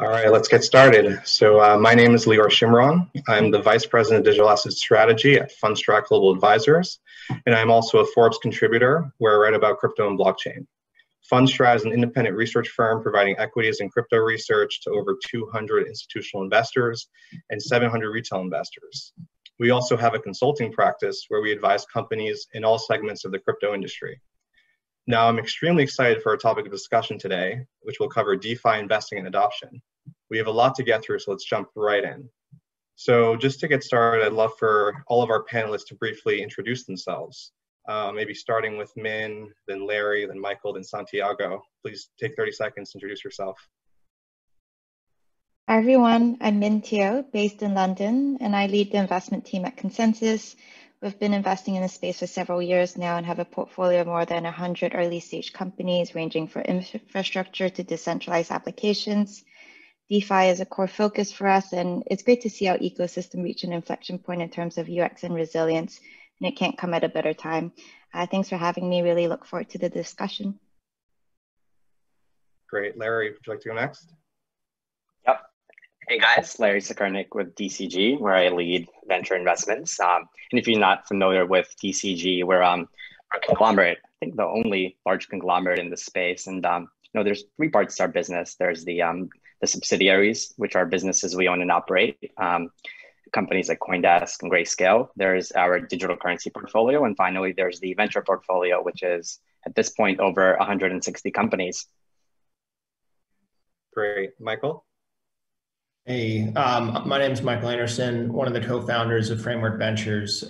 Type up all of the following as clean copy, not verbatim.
All right, let's get started. So my name is Leeor Shimron. I'm the Vice President of Digital Asset Strategy at Fundstrat Global Advisors, and I'm also a Forbes contributor where I write about crypto and blockchain. Fundstrat is an independent research firm providing equities and crypto research to over 200 institutional investors and 700 retail investors. We also have a consulting practice where we advise companies in all segments of the crypto industry. Now, I'm extremely excited for our topic of discussion today, which will cover DeFi investing and adoption. We have a lot to get through, so let's jump right in. So just to get started, I'd love for all of our panelists to briefly introduce themselves, maybe starting with Min, then Larry, then Michael, then Santiago. Please take 30 seconds to introduce yourself. Hi, everyone. I'm Min Teo, based in London, and I lead the investment team at ConsenSys. We've been investing in this space for several years now and have a portfolio of more than 100 early stage companies ranging from infrastructure to decentralized applications. DeFi is a core focus for us, and it's great to see our ecosystem reach an inflection point in terms of UX and resilience, and it can't come at a better time. Thanks for having me. Really look forward to the discussion. Great. Larry, would you like to go next? Yep. Hey guys, Larry Sukernik with DCG, where I lead venture investments. And if you're not familiar with DCG, we're a conglomerate, I think the only large conglomerate in this space. And you know, there's three parts to our business. There's the subsidiaries, which are businesses we own and operate, companies like CoinDesk and Grayscale. There's our digital currency portfolio. And finally, there's the venture portfolio, which is at this point over 160 companies. Great. Michael? Hey, my name is Michael Anderson, one of the co-founders of Framework Ventures.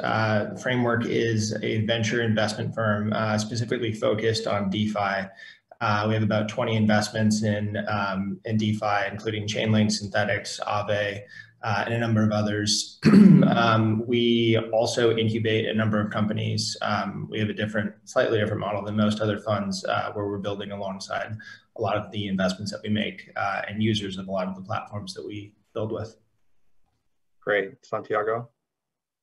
Framework is a venture investment firm specifically focused on DeFi. We have about 20 investments in DeFi, including Chainlink, Synthetix, Aave, and a number of others. We also incubate a number of companies. We have a slightly different model than most other funds where we're building alongside a lot of the investments that we make and users of a lot of the platforms that we build with. Great. Santiago?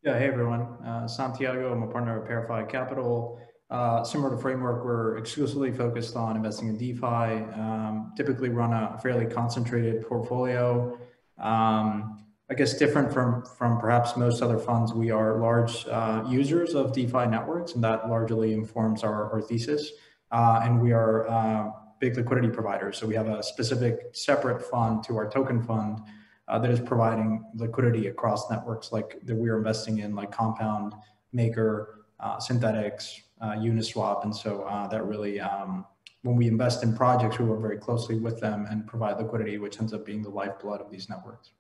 Yeah, hey everyone. Santiago, I'm a partner at ParaFi Capital. Similar to Framework, we're exclusively focused on investing in DeFi, typically run a fairly concentrated portfolio. I guess different from perhaps most other funds, we are large users of DeFi networks, and that largely informs our thesis. And we are big liquidity providers. So we have a specific separate fund to our token fund that is providing liquidity across networks like that we're investing in, like Compound, Maker, Synthetix, Uniswap. And so that really, when we invest in projects, we work very closely with them and provide liquidity, which ends up being the lifeblood of these networks.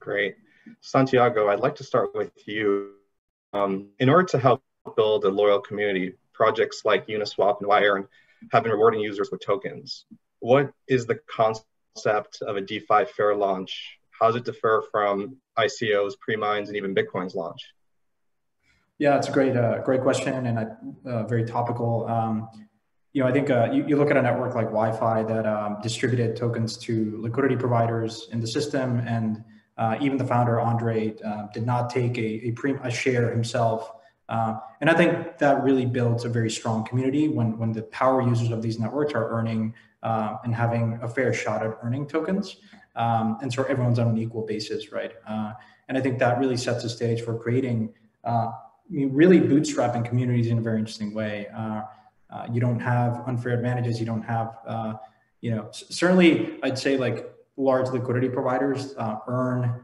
Great. Santiago, I'd like to start with you. In order to help build a loyal community, projects like Uniswap and YIRON have been rewarding users with tokens. What is the concept of a DeFi fair launch? How does it differ from ICOs, pre-mines, and even Bitcoin's launch? Yeah, it's a great question and very topical. You know, I think you look at a network like Wi-Fi that distributed tokens to liquidity providers in the system, and even the founder, Andre, did not take a share himself. And I think that really builds a very strong community when the power users of these networks are earning and having a fair shot at earning tokens. And so everyone's on an equal basis, right? And I think that really sets the stage for creating, really bootstrapping communities in a very interesting way. You don't have unfair advantages. You don't have, you know, certainly I'd say like, large liquidity providers earn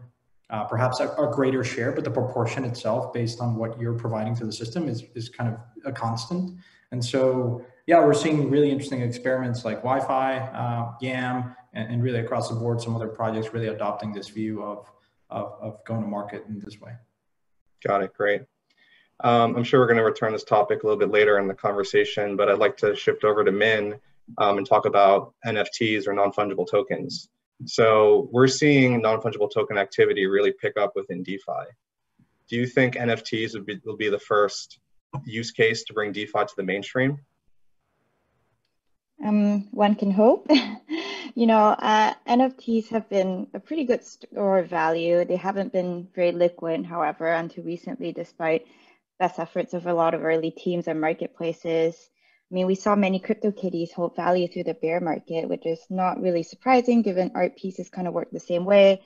perhaps a greater share, but the proportion itself based on what you're providing to the system is kind of a constant. And so, yeah, we're seeing really interesting experiments like Wi-Fi, YAM, and really across the board, some other projects really adopting this view of going to market in this way. Got it, great. I'm sure we're gonna return this topic a little bit later in the conversation, but I'd like to shift over to Min and talk about NFTs or non-fungible tokens. So we're seeing non-fungible token activity really pick up within DeFi. Do you think NFTs will be the first use case to bring DeFi to the mainstream? One can hope. You know, NFTs have been a pretty good store of value. They haven't been very liquid, however, until recently, despite best efforts of a lot of early teams and marketplaces. I mean, we saw many CryptoKitties hold value through the bear market, which is not really surprising given art pieces kind of work the same way.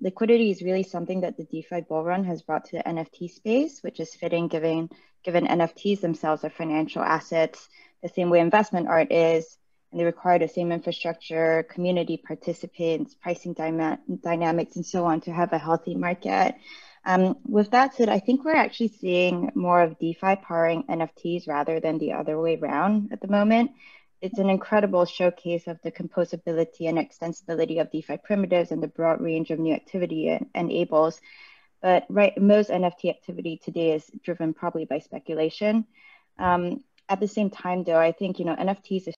Liquidity is really something that the DeFi bull run has brought to the NFT space, which is fitting given NFTs themselves are financial assets, the same way investment art is, and they require the same infrastructure, community participants, pricing dynamics, and so on to have a healthy market. With that said, I think we're actually seeing more of DeFi powering NFTs rather than the other way around at the moment. It's an incredible showcase of the composability and extensibility of DeFi primitives and the broad range of new activity it enables. But right, most NFT activity today is driven probably by speculation. At the same time, though, I think, you know, NFTs are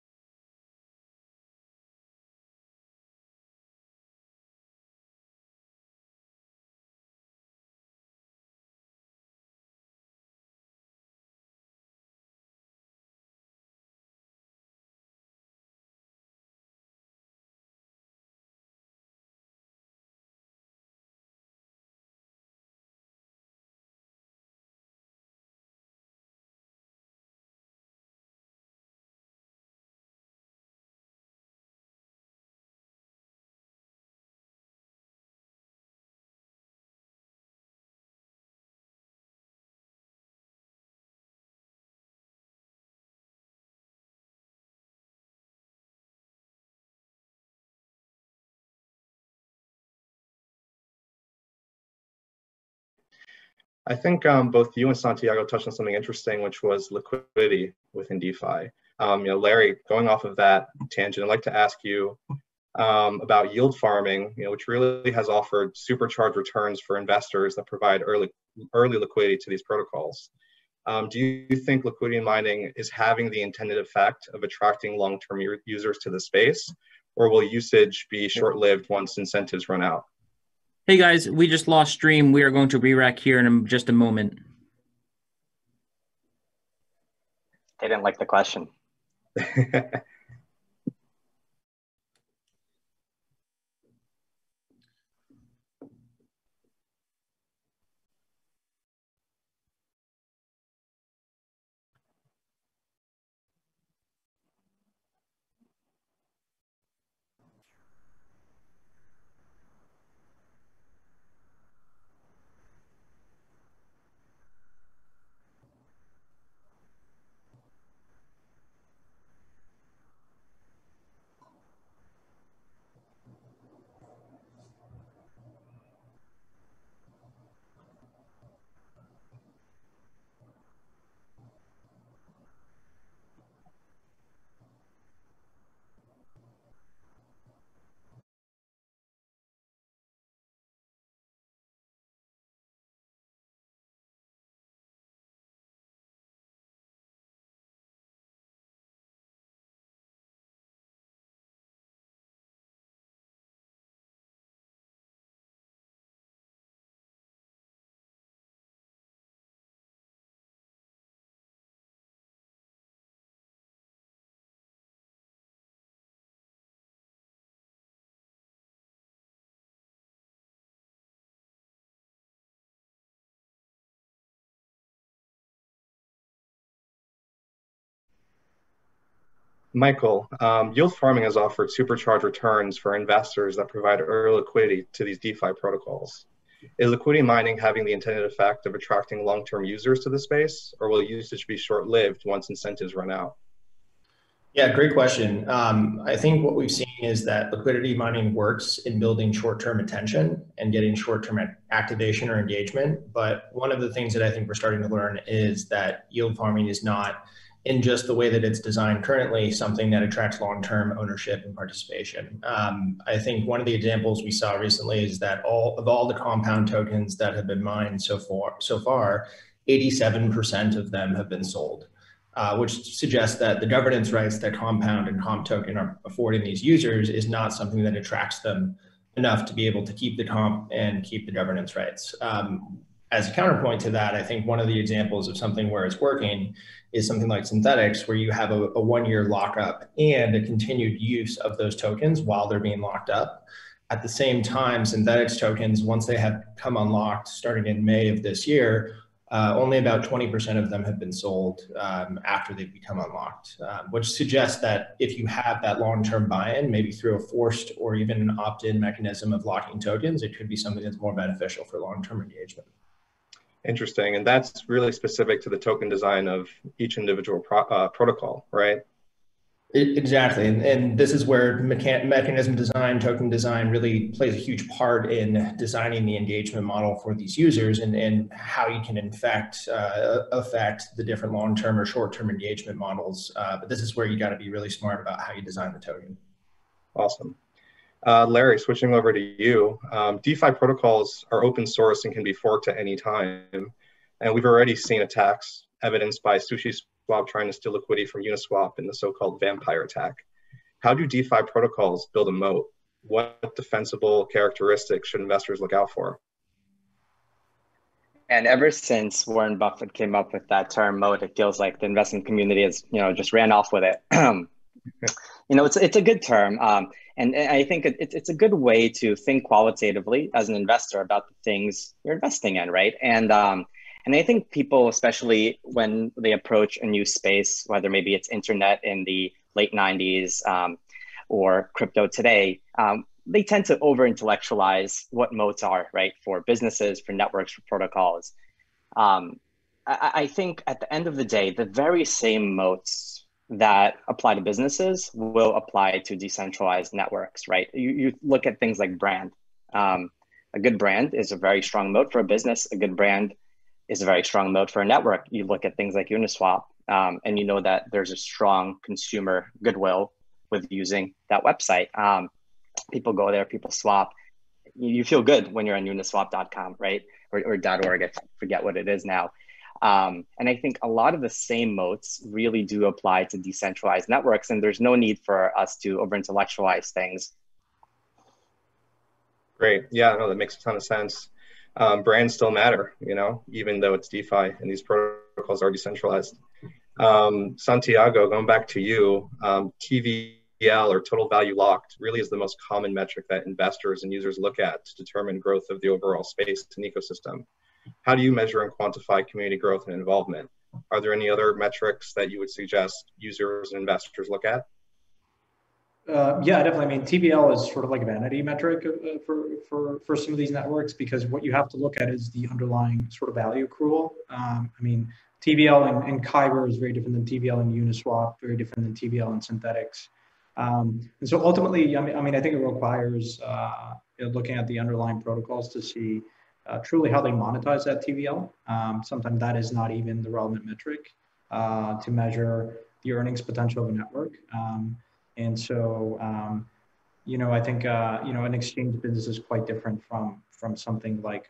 I think both you and Santiago touched on something interesting, which was liquidity within DeFi. You know, Larry, going off of that tangent, I'd like to ask you about yield farming, you know, which really has offered supercharged returns for investors that provide early liquidity to these protocols. Do you think liquidity mining is having the intended effect of attracting long-term users to the space, or will usage be short-lived once incentives run out? Hey guys, we just lost stream. We are going to re-rack here in just a moment. They didn't like the question. Michael, yield farming has offered supercharged returns for investors that provide early liquidity to these DeFi protocols. Is liquidity mining having the intended effect of attracting long-term users to the space, or will usage be short-lived once incentives run out? Yeah, great question. I think what we've seen is that liquidity mining works in building short-term attention and getting short-term activation or engagement. But one of the things that I think we're starting to learn is that yield farming is not, in just the way that it's designed currently, something that attracts long-term ownership and participation. I think one of the examples we saw recently is that all the Compound tokens that have been mined so far, 87% of them have been sold, which suggests that the governance rights that Compound and Comp Token are affording these users is not something that attracts them enough to be able to keep the comp and keep the governance rights. As a counterpoint to that, I think one of the examples of something where it's working is something like Synthetix, where you have a one-year lockup and a continued use of those tokens while they're being locked up. At the same time, Synthetix tokens, once they have come unlocked starting in May of this year, Only about 20% of them have been sold after they've become unlocked, which suggests that if you have that long-term buy-in, maybe through a forced or even an opt-in mechanism of locking tokens, it could be something that's more beneficial for long-term engagement. Interesting. And that's really specific to the token design of each individual protocol, right? Exactly. And this is where mechanism design, token design really plays a huge part in designing the engagement model for these users and how you can in fact affect the different long-term or short-term engagement models. But this is where you got to be really smart about how you design the token. Awesome. Larry, switching over to you, DeFi protocols are open source and can be forked at any time. And we've already seen attacks evidenced by SushiSwap trying to steal liquidity from Uniswap in the so-called vampire attack. How do DeFi protocols build a moat? What defensible characteristics should investors look out for? And ever since Warren Buffett came up with that term moat, it feels like the investment community has, just ran off with it. It's a good term. And I think it's a good way to think qualitatively as an investor about the things you're investing in, right? And I think people, especially when they approach a new space, whether maybe it's internet in the late 90s or crypto today, they tend to over-intellectualize what moats are, right? For businesses, for networks, for protocols. I think at the end of the day, the very same moats that apply to businesses will apply to decentralized networks, right? You look at things like brand. A good brand is a very strong moat for a business. A good brand is a very strong moat for a network. You look at things like Uniswap, and you know that there's a strong consumer goodwill with using that website. People go there, people swap. You feel good when you're on uniswap.com, right? Or .org, I forget what it is now. And I think a lot of the same moats really do apply to decentralized networks, and there's no need for us to over-intellectualize things. Great. Yeah, no, that makes a ton of sense. Brands still matter, even though it's DeFi and these protocols are decentralized. Santiago, going back to you, TVL or total value locked really is the most common metric that investors and users look at to determine growth of the overall space and ecosystem. How do you measure and quantify community growth and involvement? Are there any other metrics that you would suggest users and investors look at? Yeah, definitely. I mean, TVL is sort of like a vanity metric for some of these networks, because what you have to look at is the underlying sort of value accrual. I mean, TVL in Kyber is very different than TVL in Uniswap, very different than TVL in Synthetix. And so ultimately, I think it requires looking at the underlying protocols to see truly how they monetize that TVL. Sometimes that is not even the relevant metric to measure the earnings potential of a network. And so, I think, an exchange business is quite different from something like,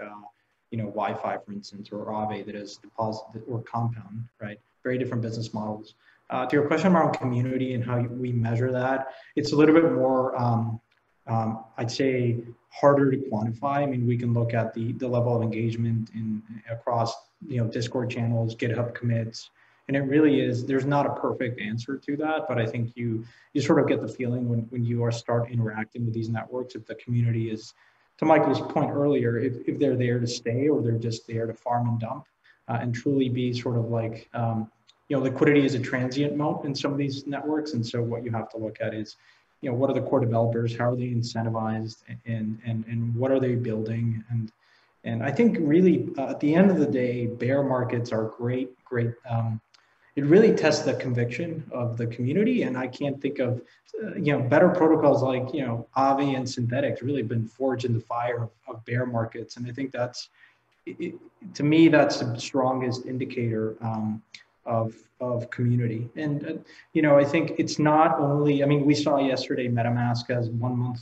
Wi-Fi, for instance, or Aave that is deposited, or Compound, right? Very different business models. To your question around community and how we measure that, it's a little bit more, I'd say, harder to quantify. I mean, we can look at the level of engagement across Discord channels, GitHub commits, and it really is, there's not a perfect answer to that, but I think you sort of get the feeling when you start interacting with these networks, if the community is, to Michael's point earlier, if they're there to stay or they're just there to farm and dump, and truly be sort of like, liquidity is a transient moat in some of these networks, and so what you have to look at is, what are the core developers? How are they incentivized, and what are they building? And I think really at the end of the day, bear markets are great. It really tests the conviction of the community. And I can't think of better protocols like Aave and Synthetix really been forged in the fire of bear markets. And I think to me, that's the strongest indicator of community. And I think it's not only, we saw yesterday MetaMask has 1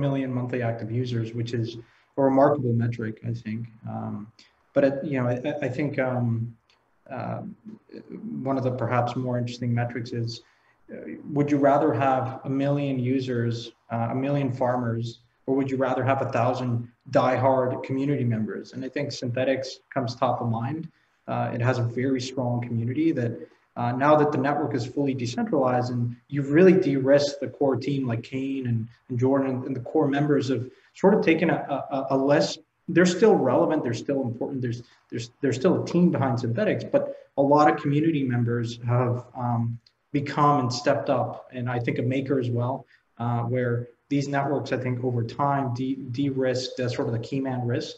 million monthly active users, which is a remarkable metric, I think. But I think one of the perhaps more interesting metrics is, would you rather have 1 million users, 1 million farmers, or would you rather have 1,000 diehard community members? And I think Synthetix comes top of mind. It has a very strong community that now that the network is fully decentralized and you've really de-risked the core team like Kane and Jordan and the core members have sort of taken a less they're still relevant, they're still important, there's still a team behind Synthetix, but a lot of community members have become and stepped up, and I think of Maker as well, where these networks, I think over time, de-risk, that's sort of the key man risk,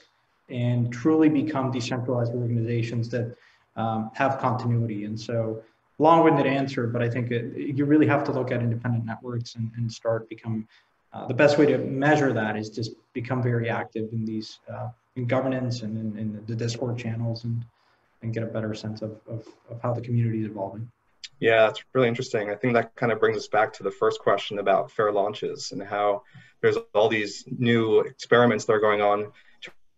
and truly become decentralized organizations that have continuity. And so, long-winded answer, but I think you really have to look at independent networks and start become, the best way to measure that is just become very active in these, in governance and in the Discord channels, and get a better sense of how the community is evolving. Yeah, that's really interesting. I think that kind of brings us back to the first question about fair launches and how there's all these new experiments that are going on in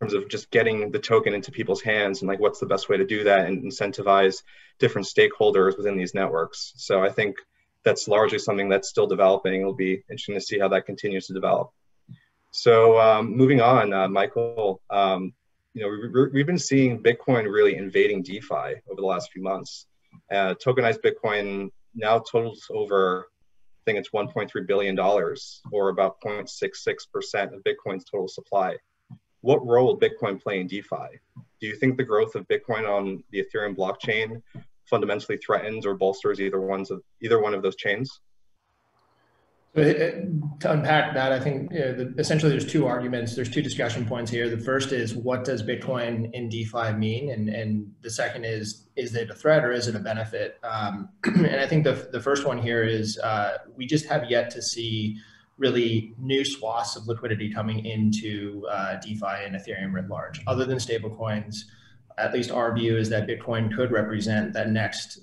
terms of just getting the token into people's hands and like what's the best way to do that and incentivize different stakeholders within these networks. So I think that's largely something that's still developing. It'll be interesting to see how that continues to develop. So moving on, Michael, you know, we've been seeing Bitcoin really invading DeFi over the last few months. Tokenized Bitcoin now totals over, I think it's $1.3 billion, or about 0.66% of Bitcoin's total supply. What role will Bitcoin play in DeFi? Do you think the growth of Bitcoin on the Ethereum blockchain fundamentally threatens or bolsters either one of those chains? So to unpack that, I think essentially there's two arguments. There's two discussion points here. The first is, what does Bitcoin in DeFi mean? And the second is it a threat or is it a benefit? And I think the first one here is we just have yet to see really new swaths of liquidity coming into DeFi and Ethereum writ large. Other than stablecoins, at least our view is that Bitcoin could represent that next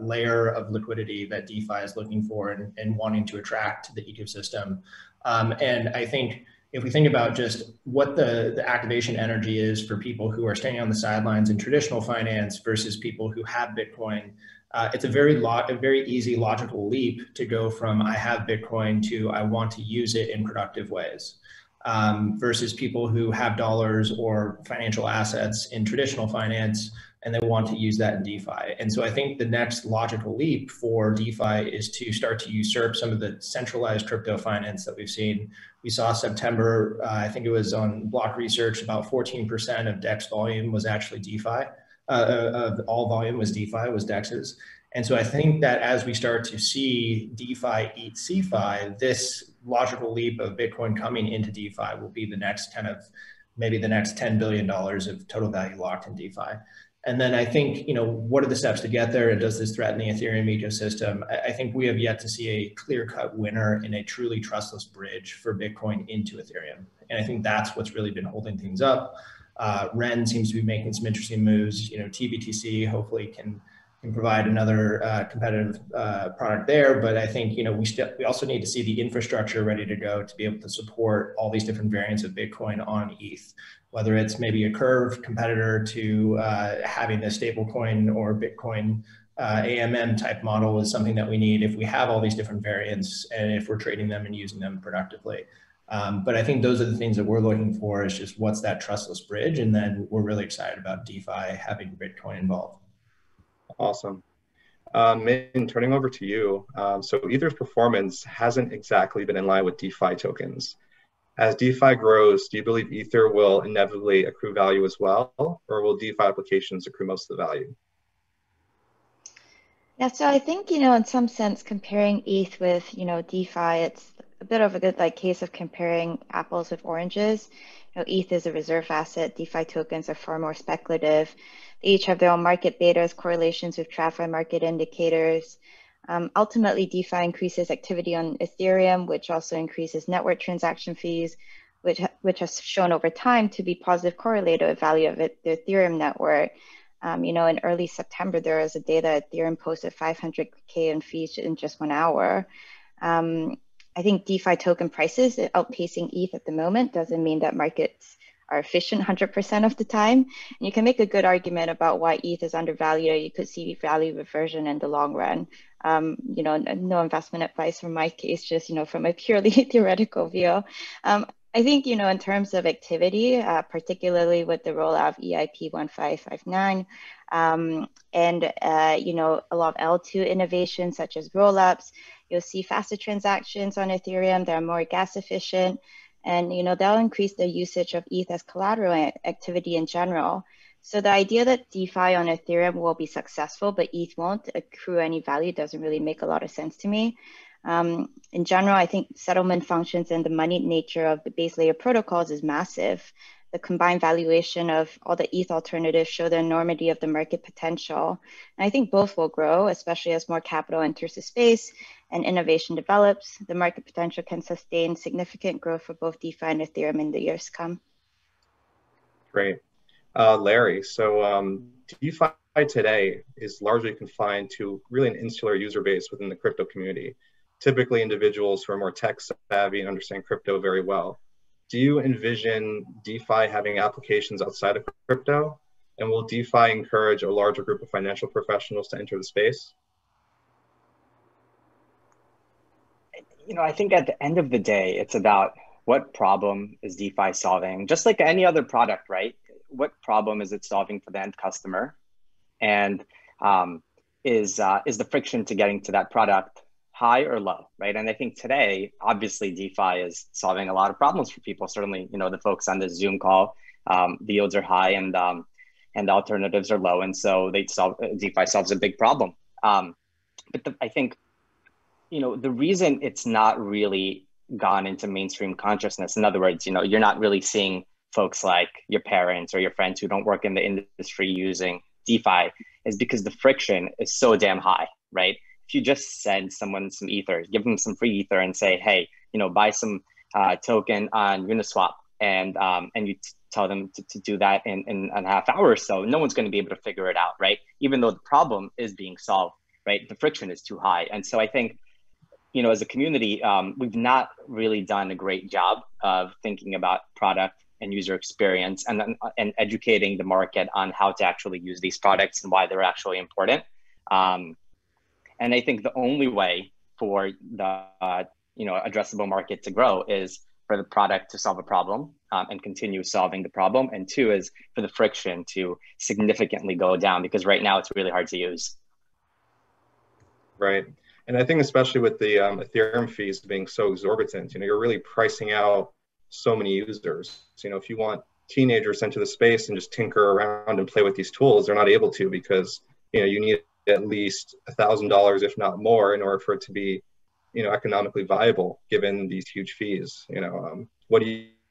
layer of liquidity that DeFi is looking for and wanting to attract to the ecosystem. And I think if we think about just what the activation energy is for people who are staying on the sidelines in traditional finance versus people who have Bitcoin, it's a very easy logical leap to go from I have Bitcoin to I want to use it in productive ways. Versus people who have dollars or financial assets in traditional finance and they want to use that in DeFi. And so I think the next logical leap for DeFi is to start to usurp some of the centralized crypto finance that we've seen. We saw September, I think it was on Block Research, about 14% of DEX volume was actually DeFi, of all volume was DeFi, was DEXs. And so I think that as we start to see DeFi eat CeFi, this logical leap of Bitcoin coming into DeFi will be the next kind of, maybe the next $10 billion of total value locked in DeFi. And then I think, you know, what are the steps to get there? And does this threaten the Ethereum ecosystem? I think we have yet to see a clear-cut winner in a truly trustless bridge for Bitcoin into Ethereum. And I think that's what's really been holding things up. REN seems to be making some interesting moves. You know, TBTC hopefully can provide another competitive product there. But I think, you know, we also need to see the infrastructure ready to go to be able to support all these different variants of Bitcoin on ETH, whether it's maybe a Curve competitor to having a stablecoin or Bitcoin AMM type model is something that we need if we have all these different variants and if we're trading them and using them productively. But I think those are the things that we're looking for, is just what's that trustless bridge? And then we're really excited about DeFi having Bitcoin involved. Awesome. Min, turning over to you. So Ether's performance hasn't exactly been in line with DeFi tokens. As DeFi grows, do you believe Ether will inevitably accrue value as well, or will DeFi applications accrue most of the value? Yeah, so I think, you know, in some sense, comparing ETH with, you know, DeFi, it's a bit of a good like case of comparing apples with oranges. You know, ETH is a reserve asset. DeFi tokens are far more speculative. They each have their own market betas, correlations with TradFi market indicators. Ultimately, DeFi increases activity on Ethereum, which also increases network transaction fees, which has shown over time to be positive correlated with value of it, the Ethereum network. You know, in early September, there was a day that Ethereum posted 500K in fees in just 1 hour. I think DeFi token prices outpacing ETH at the moment doesn't mean that markets are efficient 100% of the time. And you can make a good argument about why ETH is undervalued. You could see value reversion in the long run. You know, no investment advice from my case, just, you know, from a purely theoretical view. I think, you know, in terms of activity, particularly with the rollout of EIP 1559, you know, a lot of L2 innovations such as rollups, you'll see faster transactions on Ethereum that are more gas efficient. And that'll increase the usage of ETH as collateral activity in general. So the idea that DeFi on Ethereum will be successful, but ETH won't accrue any value doesn't really make a lot of sense to me. In general, I think settlement functions and the money nature of the base layer protocols is massive. The combined valuation of all the ETH alternatives show the enormity of the market potential. And I think both will grow, especially as more capital enters the space and innovation develops. The market potential can sustain significant growth for both DeFi and Ethereum in the years to come. Great. Larry, so DeFi today is largely confined to really an insular user base within the crypto community, typically individuals who are more tech savvy and understand crypto very well. Do you envision DeFi having applications outside of crypto? And will DeFi encourage a larger group of financial professionals to enter the space? I think at the end of the day, it's about what problem is DeFi solving? Just like any other product, right? What problem is it solving for the end customer? And is the friction to getting to that product high or low, right? And I think today, obviously, DeFi is solving a lot of problems for people. Certainly, the folks on this Zoom call, the yields are high and the alternatives are low, and so DeFi solves a big problem. But I think, the reason it's not really gone into mainstream consciousness, in other words, you're not really seeing folks like your parents or your friends who don't work in the industry using DeFi, is because the friction is so damn high, right? If you just send someone some ether, give them some free ether and say, hey, buy some token on Uniswap, and you tell them to do that in a half hour or so, no one's going to be able to figure it out, right? Even though the problem is being solved, right? The friction is too high. And so I think, as a community, we've not really done a great job of thinking about product and user experience and educating the market on how to actually use these products and why they're actually important. And I think the only way for the addressable market to grow is for the product to solve a problem and continue solving the problem. And two is for the friction to significantly go down, because right now it's really hard to use. Right. And I think especially with the Ethereum fees being so exorbitant, you're really pricing out so many users. So, if you want teenagers into the space and just tinker around and play with these tools, they're not able to, because you need at least $1,000, if not more, in order for it to be, economically viable, given these huge fees. What do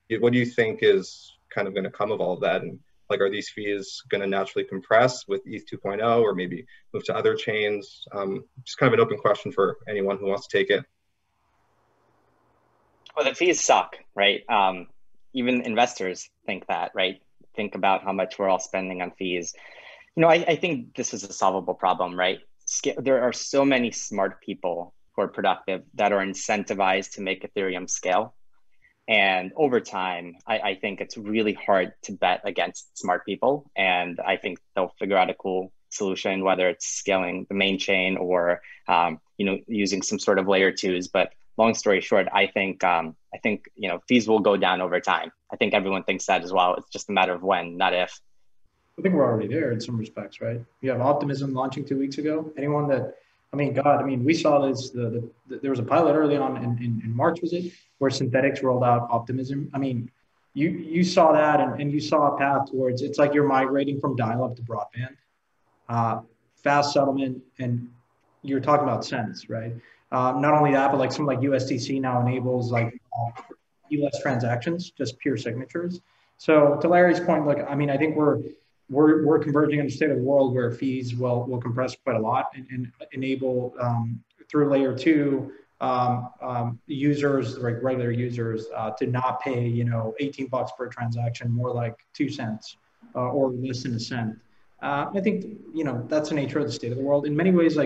you think is kind of going to come of all of that? And are these fees going to naturally compress with ETH 2.0, or maybe move to other chains? Just kind of an open question for anyone who wants to take it. Well, the fees suck, right? Even investors think that, right? Think about how much we're all spending on fees. I think this is a solvable problem, right? There are so many smart people who are productive that are incentivized to make Ethereum scale. And over time, I think it's really hard to bet against smart people. And I think they'll figure out a cool solution, whether it's scaling the main chain or, using some sort of layer twos. But long story short, I think, fees will go down over time. I think everyone thinks that as well. It's just a matter of when, not if. I think we're already there in some respects, right? You have Optimism launching 2 weeks ago. Anyone that, we saw this, there was a pilot early on in March, was it? Where Synthetix rolled out Optimism. You saw that and you saw a path towards, it's like you're migrating from dial-up to broadband, fast settlement, and you're talking about cents, right? Not only that, but something like USDC now enables ELS transactions, just pure signatures. So to Larry's point, I think we're converging in a state of the world where fees will compress quite a lot and enable through layer two users, like regular users, to not pay $18 per transaction, more like 2 cents or less than a cent. I think that's the nature of the state of the world. In many ways,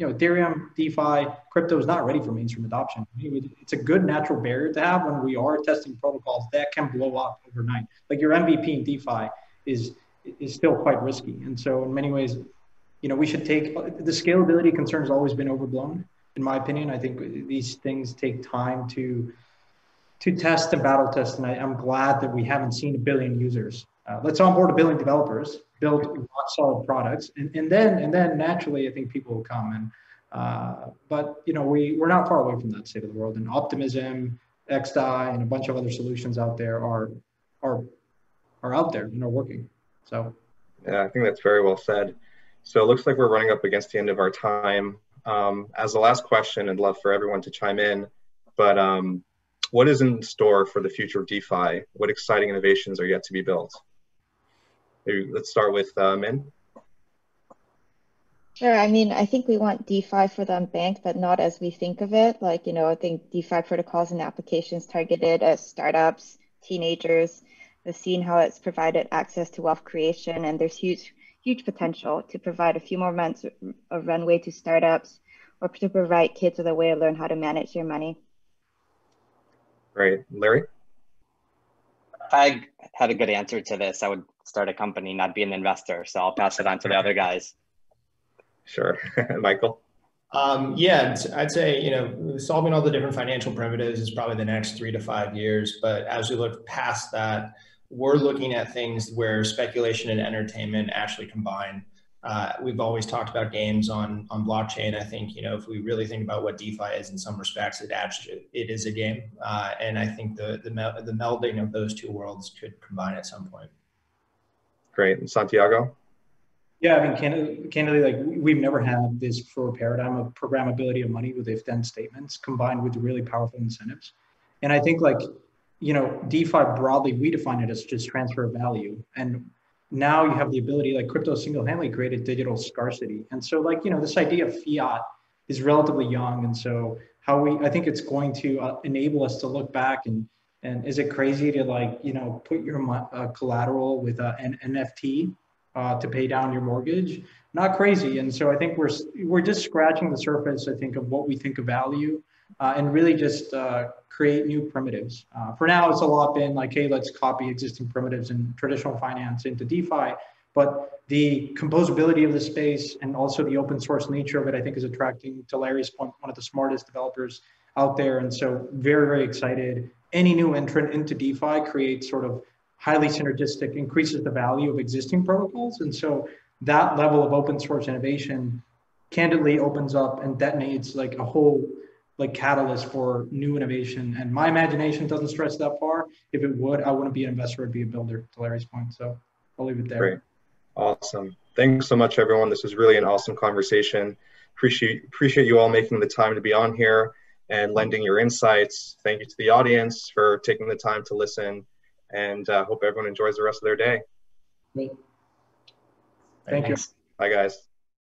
Ethereum, DeFi, crypto is not ready for mainstream adoption. It's a good natural barrier to have when we are testing protocols that can blow up overnight. Your MVP in DeFi is still quite risky. And so in many ways, we should take, the scalability concern has always been overblown. In my opinion, I think these things take time to test and battle test. And I'm glad that we haven't seen 1 billion users. Let's onboard 1 billion developers, build rock solid products. And then naturally, I think people will come. But we're not far away from that state of the world, and Optimism, XDAI and a bunch of other solutions out there are out there and are working. So yeah, I think that's very well said. So it looks like we're running up against the end of our time. As the last question, I'd love for everyone to chime in, but what is in store for the future of DeFi? What exciting innovations are yet to be built? Maybe let's start with Min. Sure. I mean, I think we want DeFi for the unbanked, but not as we think of it. Like, you know, I think DeFi protocols and applications targeted at startups, teenagers. We've seen how it's provided access to wealth creation, and there's huge potential to provide a few more months of runway to startups, or to provide kids with a way to learn how to manage their money. Right. Larry? If I had a good answer to this, I would start a company, not be an investor. So I'll pass it on to the other guys. Sure. Michael? Yeah, I'd say, you know, solving all the different financial primitives is probably the next 3 to 5 years. But as we look past that, we're looking at things where speculation and entertainment actually combine. We've always talked about games on blockchain. I think, you know, if we really think about what DeFi is in some respects, it actually, it is a game. And I think the melding of those two worlds could combine at some point. Great. And Santiago? Yeah, I mean, candidly, like, we've never had this paradigm of programmability of money with if-then statements combined with really powerful incentives. And I think, like, you know, DeFi broadly, we define it as just transfer of value. And now you have the ability, like, crypto single-handedly created digital scarcity. And so, like, you know, this idea of fiat is relatively young. And so how I think it's going to enable us to look back and is it crazy to, like, you know, put your collateral with an NFT to pay down your mortgage? Not crazy. And so I think we're just scratching the surface, I think, of what we think of value, and really just create new primitives. For now, it's a lot been like, hey, let's copy existing primitives in traditional finance into DeFi. But the composability of the space and also the open source nature of it, I think, is attracting, to Larry's point, one of the smartest developers out there. And so very, very excited. Any new entrant into DeFi creates sort of highly synergistic, increases the value of existing protocols. And so that level of open source innovation candidly opens up and detonates like a whole catalyst for new innovation. And my imagination doesn't stretch that far. If it would, I wouldn't be an investor, I'd be a builder, to Larry's point. So I'll leave it there. Great. Awesome. Thanks so much, everyone. This was really an awesome conversation. Appreciate you all making the time to be on here and lending your insights. Thank you to the audience for taking the time to listen, and hope everyone enjoys the rest of their day. Great. Thank you. Bye, guys.